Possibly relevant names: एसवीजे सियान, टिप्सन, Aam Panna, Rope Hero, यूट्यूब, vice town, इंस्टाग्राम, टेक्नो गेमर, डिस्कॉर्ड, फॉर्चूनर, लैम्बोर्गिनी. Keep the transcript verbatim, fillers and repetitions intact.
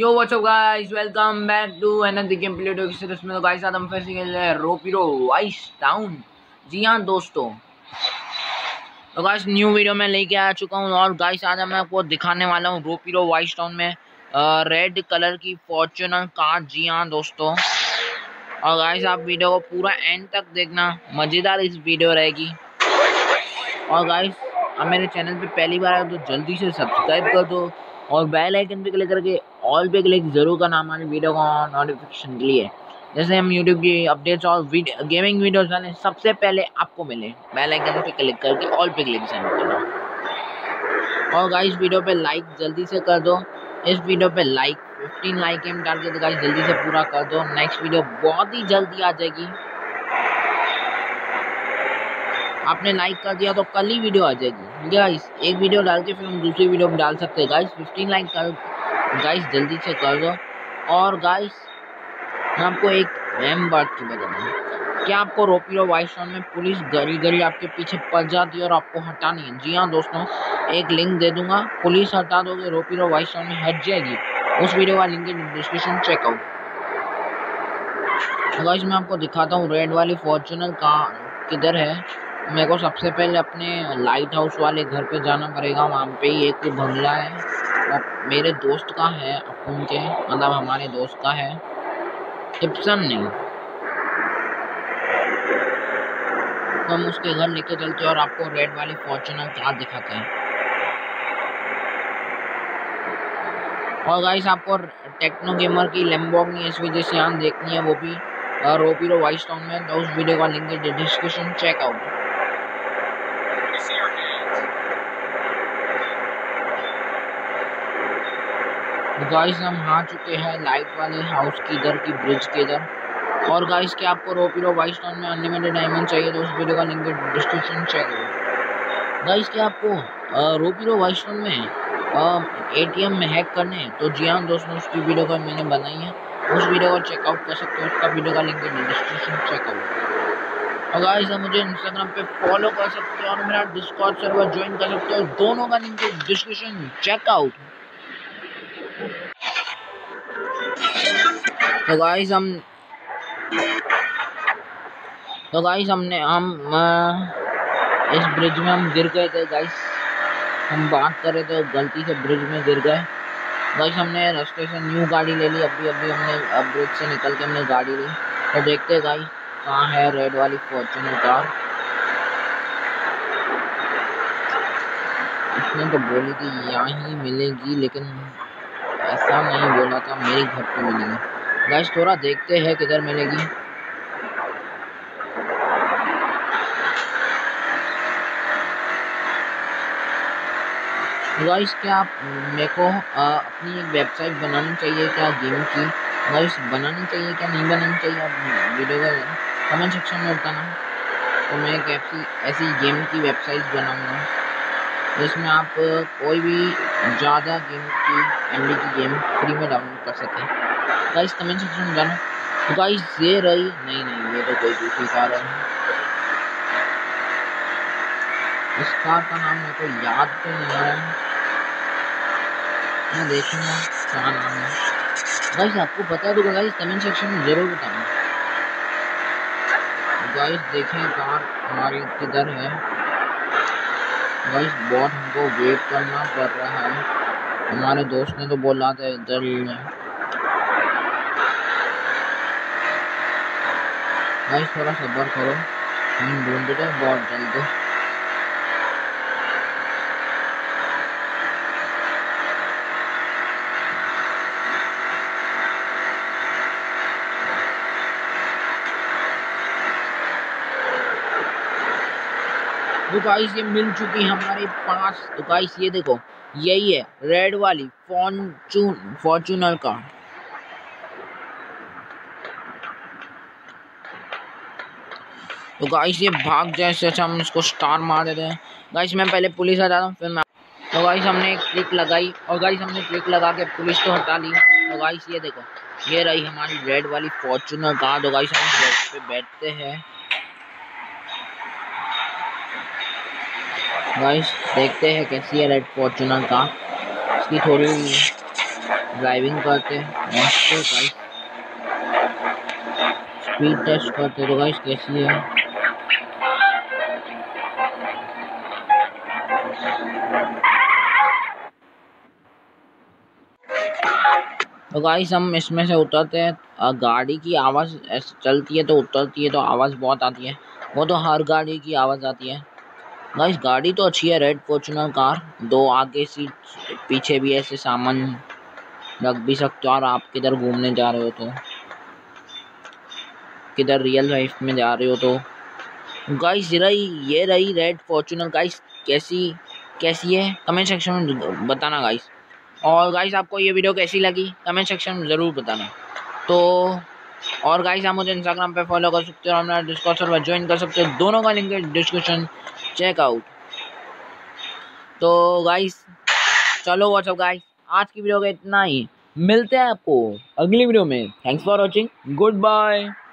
Yo what's up guys, welcome back to another game play video. किसी दोस्त में तो गाइस आज हम फिर से खेल रहे हैं रोप हीरो वाइस टाउन। जी हाँ दोस्तों, तो गाइस न्यू वीडियो में लेके आ चुका हूँ और गाइस आज मैं आपको दिखाने वाला हूँ रोप हीरो वाइस टाउन में रेड कलर की फॉर्चूनर कार। जी हाँ दोस्तों, और गाइस आप वीडियो को पूरा एंड तक देखना, मज़ेदार इस वीडियो रहेगी। और गाइस आप मेरे चैनल पर पहली बार आए तो जल्दी से सब्सक्राइब कर दो और बेल आइकन पे क्लिक करके ऑल पे क्लिक जरूर करना हमारे वीडियो का नोटिफिकेशन के लिए, जैसे हम यूट्यूब की अपडेट्स और वीडियो, गेमिंग वीडियोस वाले सबसे पहले आपको मिले। बेल आइकन पे क्लिक करके ऑल पे क्लिक जरूर करना। और गाइस वीडियो पे लाइक जल्दी से कर दो, इस वीडियो पे लाइक फिफ्टीन लाइक एम डाल के तो गाइस जल्दी से पूरा कर दो। नेक्स्ट वीडियो बहुत ही जल्दी आ जाएगी, आपने लाइक कर दिया तो कल ही वीडियो आ जाएगी गाइस। एक वीडियो डाल के फिर हम दूसरी वीडियो में डाल सकते हैं गाइस। फिफ्टीन लाइक कर गाइस जल्दी से कर दो। और गाइस मैं आपको एक अहम बात की बताऊँ, क्या आपको रोप हीरो वाइस टाउन में पुलिस गरी गरी आपके पीछे पड़ जाती है और आपको हटानी है। जी हाँ दोस्तों, एक लिंक दे दूँगा, पुलिस हटा दोगे रोप हीरो वाइस टाउन में हट जाएगी। उस वीडियो का लिंक है डिस्क्रिप्शन, चेकआउट। गाइस मैं आपको दिखाता हूँ रेड वाली फॉर्चूनर कार किधर है। मेरे को सबसे पहले अपने लाइट हाउस वाले घर पे जाना पड़ेगा, वहाँ पे ही एक बंगला है और मेरे दोस्त का है, उनके मतलब हमारे दोस्त का है, टिप्सन नहीं। तो हम उसके घर लेके चलते हैं और आपको रेड वाली फॉर्चूनर कार दिखाते हैं। और गाइस आपको टेक्नो गेमर की लैम्बोर्गिनी एसवीजे सियान देखनी है, वो भी रोप हीरो वाइस टाउन में, तो उस वीडियो का लिंक है डिस्क्रिप्शन, चेकआउट। गाइस हम आ चुके हैं लाइट वाले हाउस की इधर की ब्रिज के इधर। और गाइस क्या आपको रोप हीरो वाइस टाउन में अनलिमिटेड डायमंड चाहिए तो उस वीडियो का लिंक डिस्क्रिप्शन, चेकआउट। गाइस क्या आपको रोप हीरो वाइस टाउन में एटीएम में हैक करने हैं तो जी हाँ दोस्तों, उसकी वीडियो का मैंने बनाई है, उस वीडियो को चेकआउट कर सकते हो, उसका वीडियो का लिंक डिस्क्रिप्शन, चेकआउट। और गाइस आप मुझे इंस्टाग्राम पे फॉलो कर सकते हो और मेरा डिस्कॉर्ड सर्वर ज्वाइन कर सकते हो, दोनों का लिंक डिस्क्रिप्शन, चेकआउट। तो गाइस हम तो गाइस हमने हम इस ब्रिज में हम गिर गए थे गाइस, हम बात कर रहे थे गलती से ब्रिज में गिर गए गाइस। हमने रास्ते से न्यू गाड़ी ले ली, अभी अभी हमने अब ब्रिज से निकल के हमने गाड़ी ली। तो देखते हैं गाइस कहाँ है रेड वाली फॉर्चूनर कार, इसने तो बोली कि यहाँ ही मिलेगी, लेकिन ऐसा नहीं बोला था, मेरे घर पे मिलेगी। गाइस थोड़ा देखते हैं किधर मिलेगी। गाइस क्या आप मेरे को आ, अपनी एक वेबसाइट बनानी चाहिए क्या गेम की, गाइस बनानी चाहिए क्या नहीं बनानी चाहिए, आप वीडियो का कमेंट सेक्शन में बताना। तो मैं एक ऐसी ऐसी गेम की वेबसाइट बनाऊंगा जिसमें आप कोई भी ज़्यादा गेम की एमडी की गेम फ्री में डाउनलोड कर सकें। गाइस कमेंट सेक्शन में जाना। तो गाइस ये रही, नहीं नहीं ये तो कोई दूसरी कार है, इस कार का नाम मेरे को याद तो नहीं आ रहा है, मैं देखूंगा क्या नाम है। गाइस आपको पता है तो गाइस कमेंट सेक्शन में जरूर बताना। गाइस देखें कार हमारी किधर है। गाइस बहुत हमको वेट करना पड़ रहा है, हमारे दोस्त ने तो बोला था इधर ही है। गाइस थोड़ा सब्र करो, हम ढूंढ रहे हैं बहुत जल्दी। तो गाइस ये मिल चुकी हमारे पास। तो गाइस ये देखो, यही है रेड वाली फॉर्चून फॉर्चूनर का। तो गाइस ये भाग जाए से अच्छा हम इसको स्टार मार देते हैं। गाइस मैं पहले पुलिस हटा दूँ फिर मैं। तो गाइस हमने एक क्लिक लगाई और गाइस हमने क्लिक लगा के पुलिस तो हटा ली। तो गाइस ये देखो, ये रही हमारी रेड वाली फॉर्चूनर कार। तो गाइस हम रेड पे बैठते हैं, गाइस देखते हैं कैसी है रेड फॉर्चूनर कार। इसकी थोड़ी ड्राइविंग करते हैं, स्पीड टेस्ट करते हैं गाइस कैसी है। तो गाइस हम इसमें से उतरते हैं, गाड़ी की आवाज़ चलती है तो उतरती है तो आवाज़ बहुत आती है, वो तो हर गाड़ी की आवाज़ आती है। गाइस गाड़ी तो अच्छी है, रेड फॉर्च्यूनर कार, दो आगे सीट पीछे भी ऐसे सामान रख भी सकते हो, और आप किधर घूमने जा रहे हो तो किधर रियल लाइफ में जा रहे हो तो गाइस रही ये रही रेड फॉर्च्यूनर। गाइस कैसी कैसी है कमेंट सेक्शन में बताना गाइस, और गाइस आपको ये वीडियो कैसी लगी कमेंट सेक्शन में ज़रूर बताना। तो और गाइस आप मुझे इंस्टाग्राम पे फॉलो कर सकते हो और मेरा डिस्कॉर्ड सर्वर ज्वाइन कर सकते हो, दोनों का लिंक डिस्क्रिप्शन चेकआउट। तो गाइस चलो व्हाट्सअप गाइस, आज की वीडियो का इतना ही, मिलते हैं आपको अगली वीडियो में। Thanks for watching, good bye.